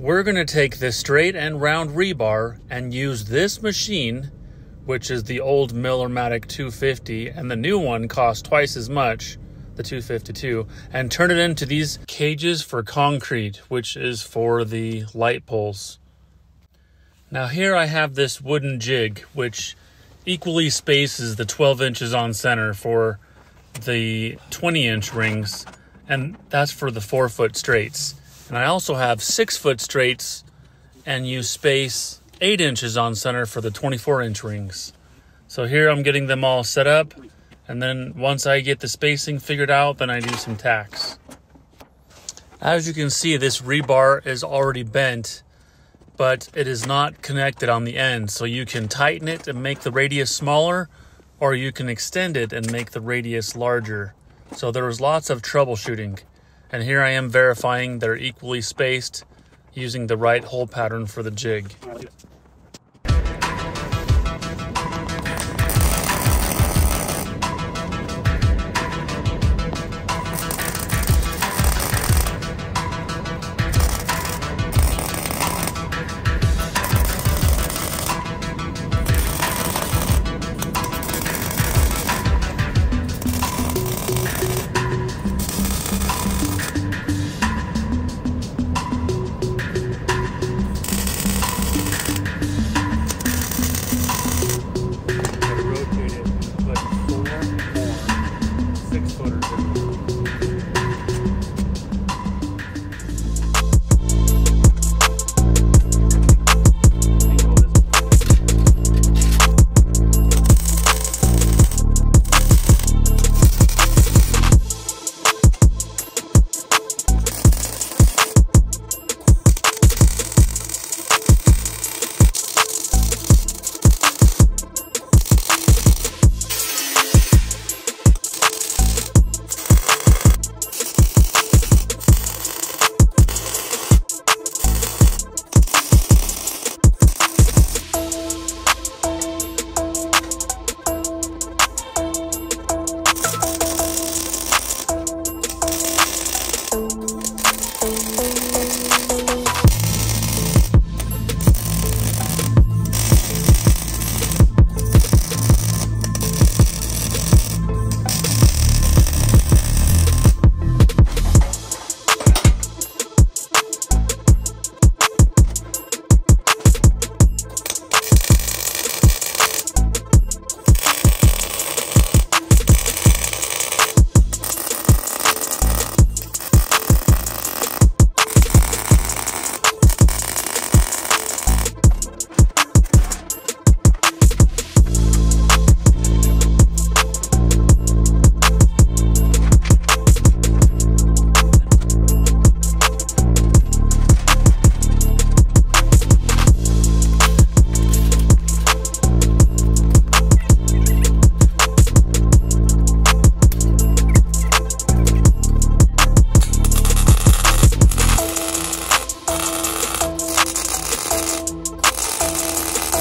We're going to take this straight and round rebar and use this machine, which is the old Millermatic 250, and the new one costs twice as much, the 252, and turn it into these cages for concrete, which is for the light poles. Now here I have this wooden jig, which equally spaces the 12 inches on center for the 20-inch rings, and that's for the 4-foot straights. And I also have 6-foot straights, and you space 8 inches on center for the 24-inch rings. So here I'm getting them all set up, and then once I get the spacing figured out, then I do some tacks. As you can see, this rebar is already bent, but it is not connected on the end. So you can tighten it and make the radius smaller, or you can extend it and make the radius larger. So there was lots of troubleshooting. And here I am verifying they're equally spaced using the right hole pattern for the jig.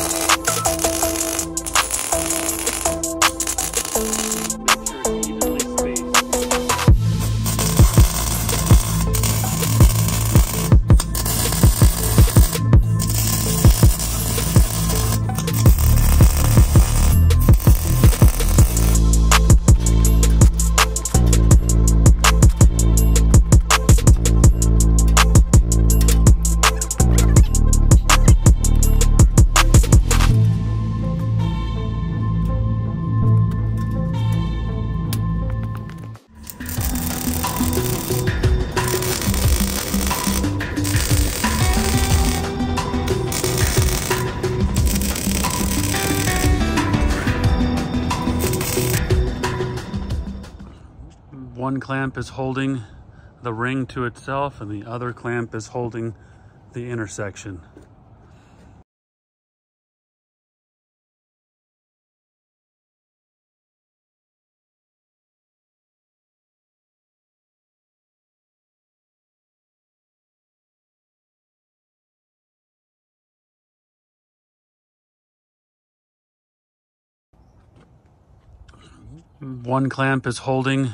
One clamp is holding the ring to itself and the other clamp is holding the intersection. One clamp is holding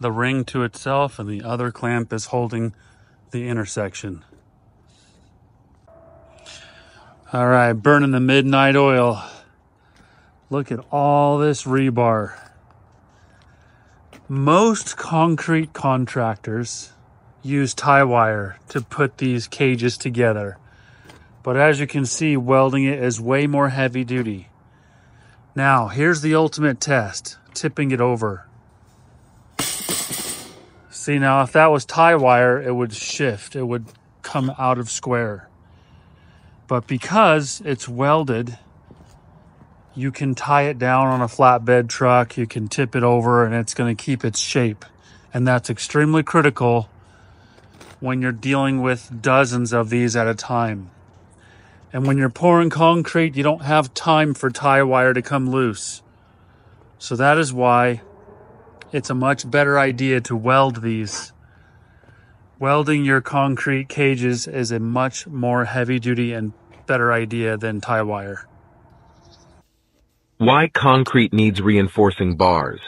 the ring to itself and the other clamp is holding the intersection. All right, burning the midnight oil. Look at all this rebar. Most concrete contractors use tie wire to put these cages together. But as you can see, welding it is way more heavy duty. Now, here's the ultimate test, tipping it over. See, now if that was tie wire, it would shift. It would come out of square. But because it's welded, you can tie it down on a flatbed truck, you can tip it over, and it's going to keep its shape. And that's extremely critical when you're dealing with dozens of these at a time. And when you're pouring concrete, you don't have time for tie wire to come loose. So that is why it's a much better idea to weld these. Welding your concrete cages is a much more heavy-duty and better idea than tie wire. Why concrete needs reinforcing bars?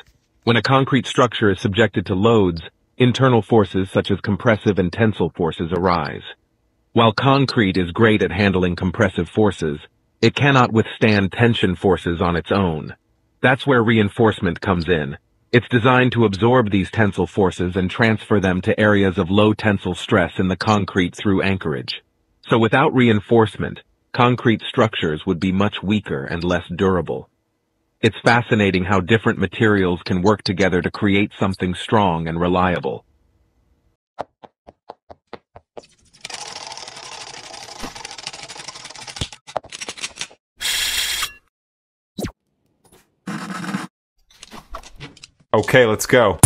When a concrete structure is subjected to loads, internal forces such as compressive and tensile forces arise. While concrete is great at handling compressive forces, it cannot withstand tension forces on its own. That's where reinforcement comes in. It's designed to absorb these tensile forces and transfer them to areas of low tensile stress in the concrete through anchorage. So without reinforcement, concrete structures would be much weaker and less durable. It's fascinating how different materials can work together to create something strong and reliable. Okay, let's go.